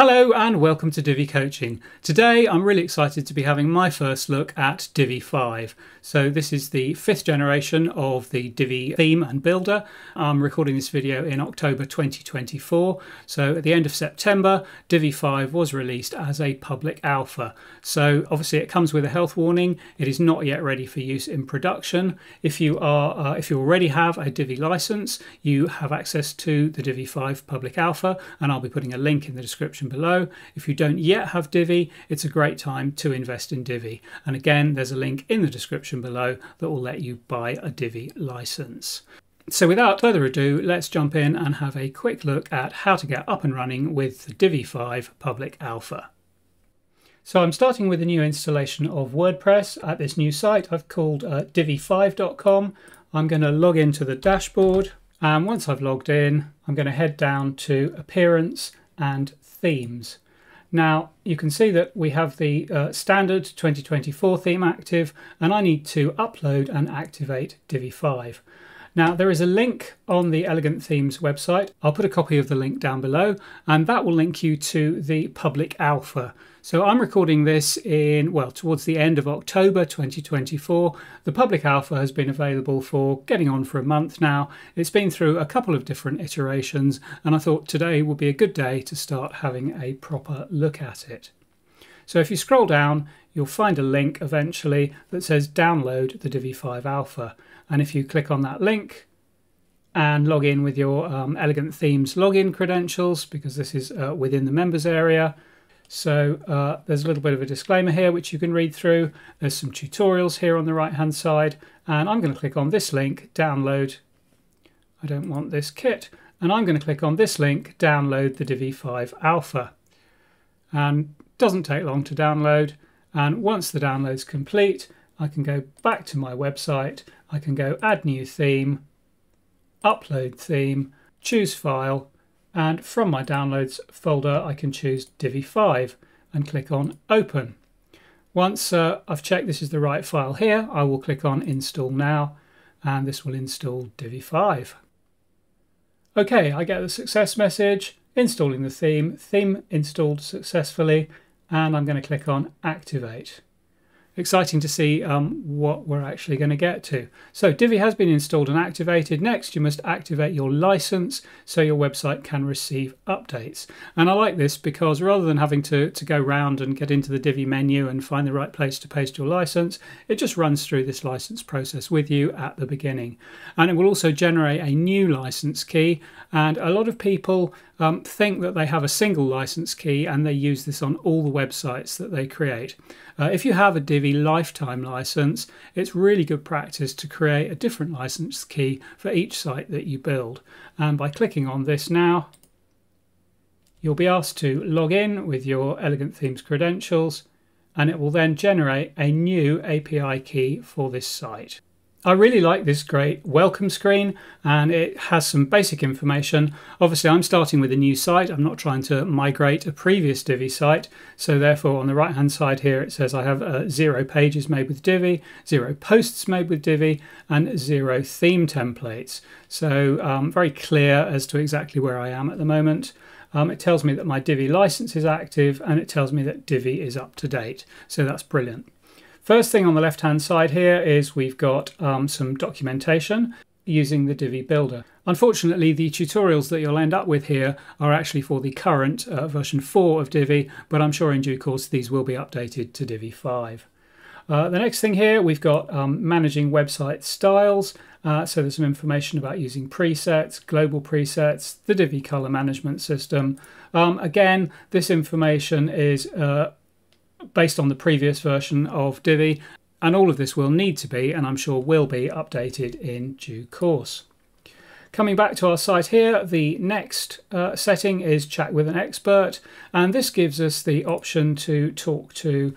Hello and welcome to Divi Coaching. Today I'm really excited to be having my first look at Divi 5. So this is the 5th generation of the Divi theme and builder. I'm recording this video in October 2024. So at the end of September, Divi 5 was released as a public alpha. So obviously it comes with a health warning. It is not yet ready for use in production. If you already have a Divi license, you have access to the Divi 5 public alpha, and I'll be putting a link in the description below. If you don't yet have Divi, it's a great time to invest in Divi. And again, there's a link in the description below that will let you buy a Divi license. So without further ado, let's jump in and have a quick look at how to get up and running with the Divi 5 public alpha. So I'm starting with a new installation of WordPress at this new site I've called divi5.com. I'm going to log into the dashboard, and once I've logged in, I'm going to head down to Appearance and Themes. Now you can see that we have the standard 2024 theme active, and I need to upload and activate Divi 5. Now there is a link on the Elegant Themes website. I'll put a copy of the link down below, and that will link you to the public alpha. So I'm recording this in, well, towards the end of October 2024. The public alpha has been available for getting on for a month now. It's been through a couple of different iterations, and I thought today would be a good day to start having a proper look at it. So if you scroll down, you'll find a link eventually that says download the Divi 5 alpha. And if you click on that link and log in with your Elegant Themes login credentials, because this is within the members area. So there's a little bit of a disclaimer here which you can read through. There's some tutorials here on the right hand side, and I'm going to click on this link, download. I don't want this kit. And I'm going to click on this link, download the Divi 5 alpha. And it doesn't take long to download. And once the download's complete, I can go back to my website, I can go add new theme, upload theme, choose file, and from my downloads folder I can choose Divi 5 and click on open. Once I've checked this is the right file here, I will click on install now, and this will install Divi 5. Okay, I get the success message, installing the theme, theme installed successfully, and I'm going to click on activate. Exciting to see what we're actually going to get to. So Divi has been installed and activated. Next, you must activate your license so your website can receive updates. And I like this because rather than having to go round and get into the Divi menu and find the right place to paste your license, it just runs through this license process with you at the beginning. And it will also generate a new license key. And a lot of people think that they have a single license key and they use this on all the websites that they create. If you have a Divi lifetime license, it's really good practice to create a different license key for each site that you build. And by clicking on this now, you'll be asked to log in with your Elegant Themes credentials, and it will then generate a new API key for this site. I really like this great welcome screen, and it has some basic information. Obviously, I'm starting with a new site. I'm not trying to migrate a previous Divi site. So therefore, on the right-hand side here, it says I have 0 pages made with Divi, 0 posts made with Divi, and 0 theme templates. So very clear as to exactly where I am at the moment. It tells me that my Divi license is active, and it tells me that Divi is up to date. So that's brilliant. First thing on the left-hand side here is we've got some documentation using the Divi Builder. Unfortunately, the tutorials that you'll end up with here are actually for the current version 4 of Divi, but I'm sure in due course these will be updated to Divi 5. The next thing here, we've got managing website styles. So there's some information about using presets, global presets, the Divi color management system. Again, this information is based on the previous version of Divi, and all of this will need to be, and I'm sure will be, updated in due course. Coming back to our site here, the next setting is chat with an expert, and this gives us the option to talk to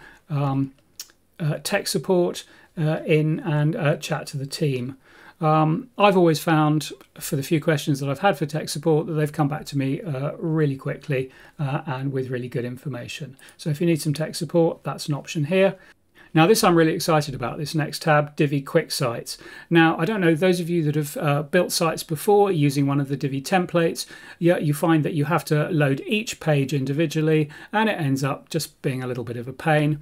tech support and chat to the team. I've always found for the few questions that I've had for tech support that they've come back to me really quickly and with really good information. So if you need some tech support, that's an option here. Now this, I'm really excited about, this next tab, Divi Quick Sites. Now, I don't know, those of you that have built sites before using one of the Divi templates, you find that you have to load each page individually and it ends up just being a little bit of a pain.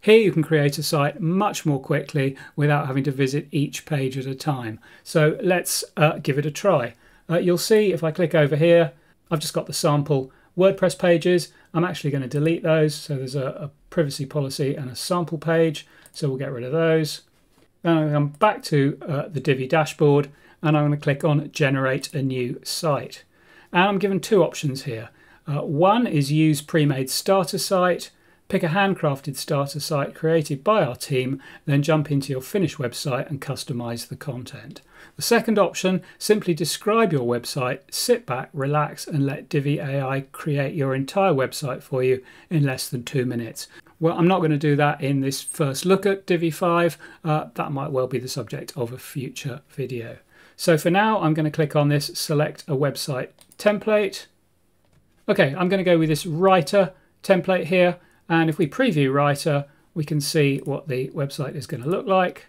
Here you can create a site much more quickly without having to visit each page at a time. So let's give it a try. You'll see if I click over here, I've just got the sample WordPress pages. I'm actually going to delete those. So there's a privacy policy and a sample page. So we'll get rid of those. Then I'm going to come back to the Divi dashboard and I'm going to click on Generate a New Site. And I'm given two options here. One is use pre-made starter site. Pick a handcrafted starter site created by our team, then jump into your finished website and customize the content. The second option, simply describe your website, sit back, relax, and let Divi AI create your entire website for you in less than 2 minutes. Well, I'm not going to do that in this first look at Divi 5. That might well be the subject of a future video. So for now, I'm going to click on this, select a website template. Okay, I'm going to go with this writer template here. And if we preview Writer, we can see what the website is going to look like.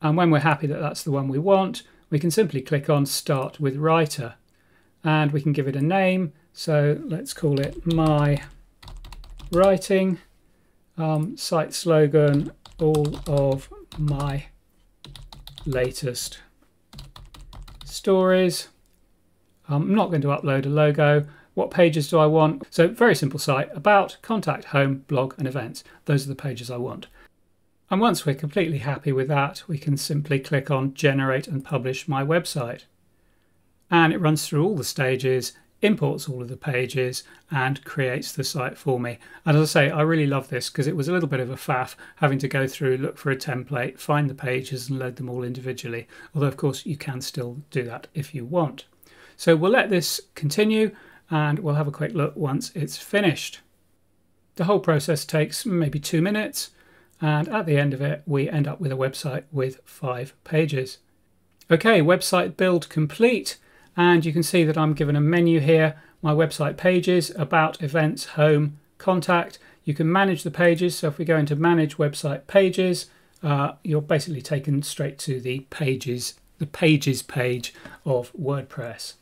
And when we're happy that that's the one we want, we can simply click on Start with Writer. And we can give it a name. So let's call it My Writing, Site Slogan, All of My Latest Stories. I'm not going to upload a logo. What pages do I want? So very simple site, about, contact, home, blog and events. Those are the pages I want. And once we're completely happy with that, we can simply click on Generate and Publish My Website. And it runs through all the stages, imports all of the pages and creates the site for me. And as I say, I really love this because it was a little bit of a faff having to go through, look for a template, find the pages and load them all individually. Although of course you can still do that if you want. So we'll let this continue. And we'll have a quick look once it's finished. The whole process takes maybe 2 minutes, and at the end of it we end up with a website with 5 pages. Okay, website build complete, and you can see that I'm given a menu here, my website pages, about, events, home, contact. You can manage the pages, so if we go into manage website pages, you're basically taken straight to the pages page of WordPress.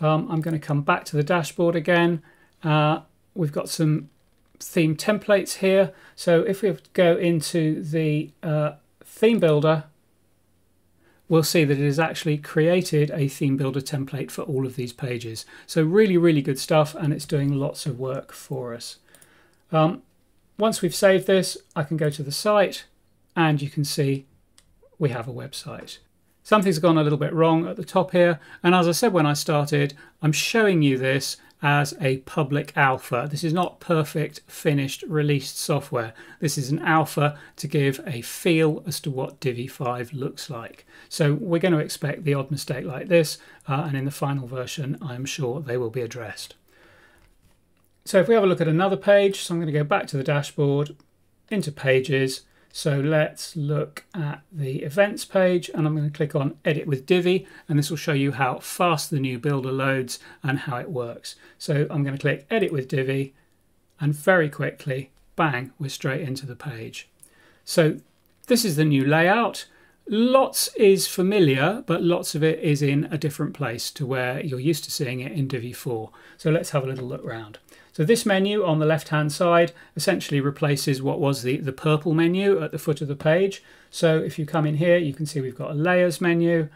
I'm going to come back to the dashboard again. We've got some theme templates here. So if we go into the theme builder, we'll see that it has actually created a theme builder template for all of these pages. So really, really good stuff, and it's doing lots of work for us. Once we've saved this, I can go to the site and you can see we have a website. Something's gone a little bit wrong at the top here. And as I said when I started, I'm showing you this as a public alpha. This is not perfect, finished, released software. This is an alpha to give a feel as to what Divi 5 looks like. So we're going to expect the odd mistake like this. And in the final version, I'm sure they will be addressed. So if we have a look at another page, so I'm going to go back to the dashboard, into pages. So let's look at the events page and I'm going to click on Edit with Divi, and this will show you how fast the new builder loads and how it works. So I'm going to click Edit with Divi and very quickly, bang, we're straight into the page. So this is the new layout. Lots is familiar, but lots of it is in a different place to where you're used to seeing it in Divi 4. So let's have a little look round. So this menu on the left-hand side essentially replaces what was the purple menu at the foot of the page. So if you come in here, you can see we've got a layers menu,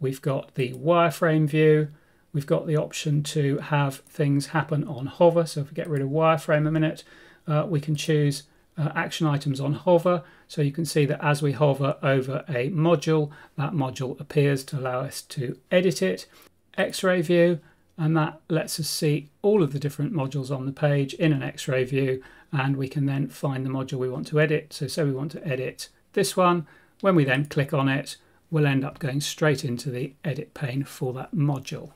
we've got the wireframe view, we've got the option to have things happen on hover. So if we get rid of wireframe a minute, we can choose action items on hover. So you can see that as we hover over a module, that module appears to allow us to edit it. X-ray view. And that lets us see all of the different modules on the page in an X-ray view, and we can then find the module we want to edit. So say we want to edit this one. When we then click on it, we'll end up going straight into the edit pane for that module.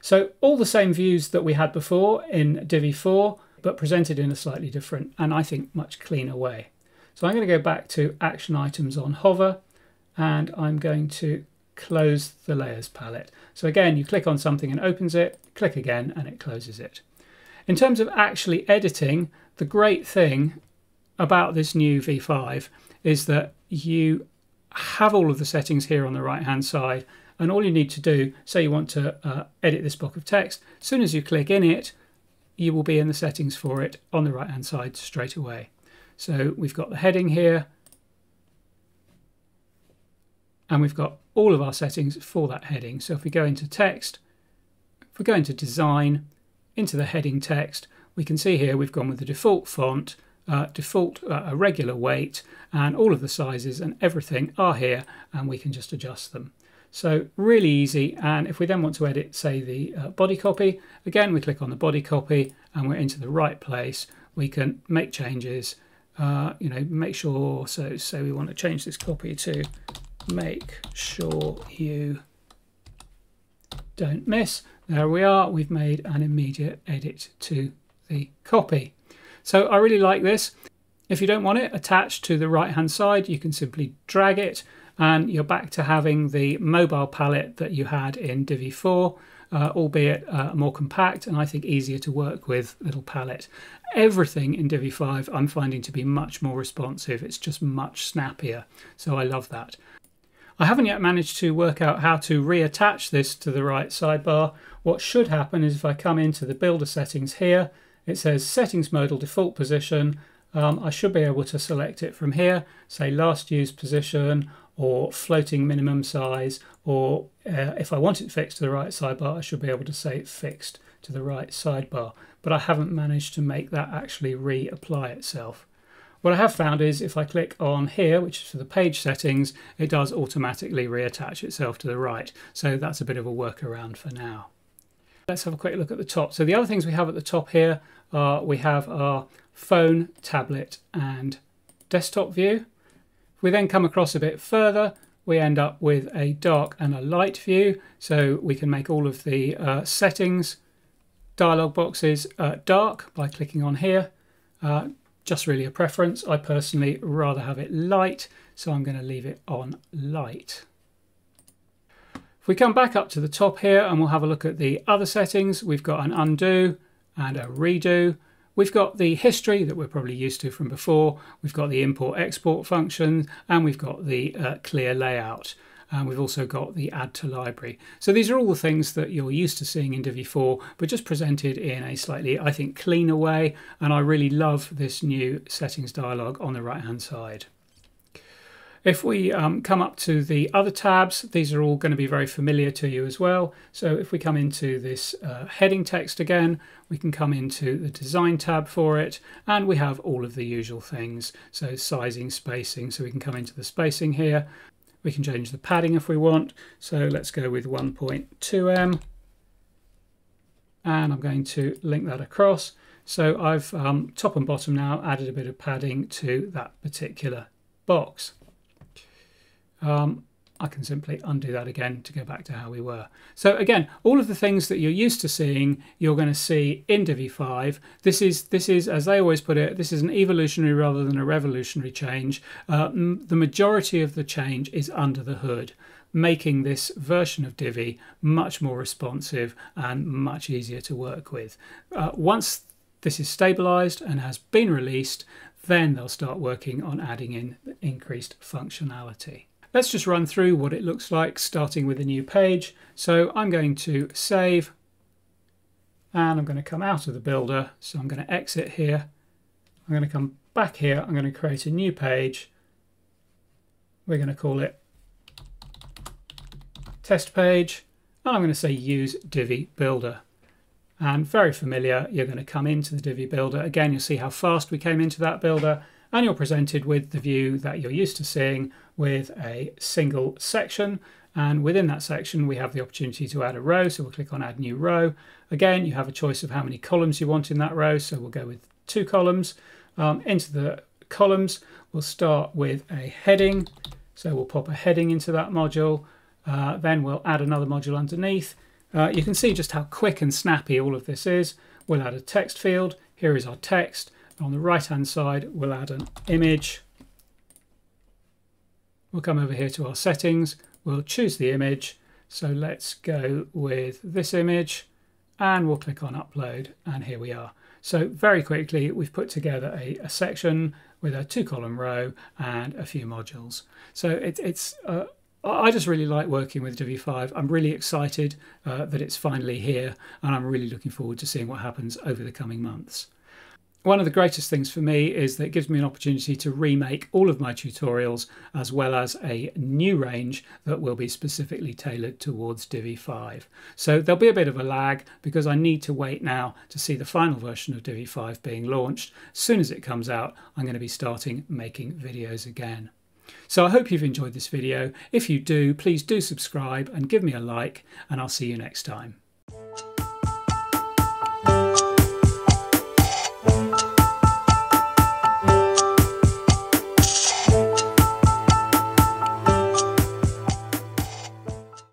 So all the same views that we had before in Divi 4, but presented in a slightly different and I think much cleaner way. So I'm going to go back to action items on hover, and I'm going to close the layers palette. So again, you click on something and opens it, click again and it closes it. In terms of actually editing, the great thing about this new V5 is that you have all of the settings here on the right hand side, and all you need to do, say you want to edit this block of text, as soon as you click in it, you will be in the settings for it on the right hand side straight away. So we've got the heading here, and we've got all of our settings for that heading. So if we go into text, if we go into design, into the heading text, we can see here we've gone with the default font, a regular weight, and all of the sizes and everything are here, and we can just adjust them. So really easy. And if we then want to edit, say, the body copy, again we click on the body copy and we're into the right place. We can make changes, you know, make sure, so say we want to change this copy to "Make sure you don't miss." There we are, we've made an immediate edit to the copy. So I really like this. If you don't want it attached to the right hand side, you can simply drag it and you're back to having the mobile palette that you had in Divi 4, albeit more compact and I think easier to work with little palette. Everything in Divi 5 I'm finding to be much more responsive. It's just much snappier. So I love that. I haven't yet managed to work out how to reattach this to the right sidebar. What should happen is if I come into the builder settings here, it says settings modal default position. I should be able to select it from here, say last used position or floating minimum size, or if I want it fixed to the right sidebar, I should be able to say fixed to the right sidebar. But I haven't managed to make that actually reapply itself. What I have found is if I click on here, which is for the page settings, it does automatically reattach itself to the right. So that's a bit of a workaround for now. Let's have a quick look at the top. So the other things we have at the top here are we have our phone, tablet and desktop view. If we then come across a bit further, we end up with a dark and a light view. So we can make all of the settings dialog boxes dark by clicking on here. Just really a preference. I personally rather have it light, so I'm going to leave it on light. If we come back up to the top here and we'll have a look at the other settings, we've got an undo and a redo. We've got the history that we're probably used to from before. We've got the import export function and we've got the clear layout. And we've also got the add to library. So these are all the things that you're used to seeing in Divi 4, but just presented in a slightly, I think, cleaner way. And I really love this new settings dialog on the right-hand side. If we come up to the other tabs, these are all going to be very familiar to you as well. So if we come into this heading text again, we can come into the design tab for it, and we have all of the usual things. So sizing, spacing, so we can come into the spacing here. We can change the padding if we want. So let's go with 1.2 mm. And I'm going to link that across. So I've top and bottom now added a bit of padding to that particular box. I can simply undo that again to go back to how we were. So again, all of the things that you're used to seeing, you're going to see in Divi 5. This is, as they always put it, this is an evolutionary rather than a revolutionary change. The majority of the change is under the hood, making this version of Divi much more responsive and much easier to work with. Once this is stabilized and has been released, then they'll start working on adding in increased functionality. Let's just run through what it looks like, starting with a new page. So I'm going to save and I'm going to come out of the builder. So I'm going to exit here. I'm going to come back here. I'm going to create a new page. We're going to call it test page. And I'm going to say use Divi Builder. And very familiar, you're going to come into the Divi Builder. Again, you'll see how fast we came into that builder. And you're presented with the view that you're used to seeing with a single section. And within that section, we have the opportunity to add a row. So we'll click on add new row. Again, you have a choice of how many columns you want in that row. So we'll go with 2 columns. Into the columns, we'll start with a heading. So we'll pop a heading into that module. Then we'll add another module underneath. You can see just how quick and snappy all of this is. We'll add a text field. Here is our text. On the right hand side, we'll add an image. We'll come over here to our settings. We'll choose the image. So let's go with this image and we'll click on upload. And here we are. So very quickly, we've put together a section with a 2-column row and a few modules. So I just really like working with Divi 5. I'm really excited that it's finally here, and I'm really looking forward to seeing what happens over the coming months. One of the greatest things for me is that it gives me an opportunity to remake all of my tutorials, as well as a new range that will be specifically tailored towards Divi 5. So there'll be a bit of a lag because I need to wait now to see the final version of Divi 5 being launched. As soon as it comes out, I'm going to be starting making videos again. So I hope you've enjoyed this video. If you do, please do subscribe and give me a like, and I'll see you next time.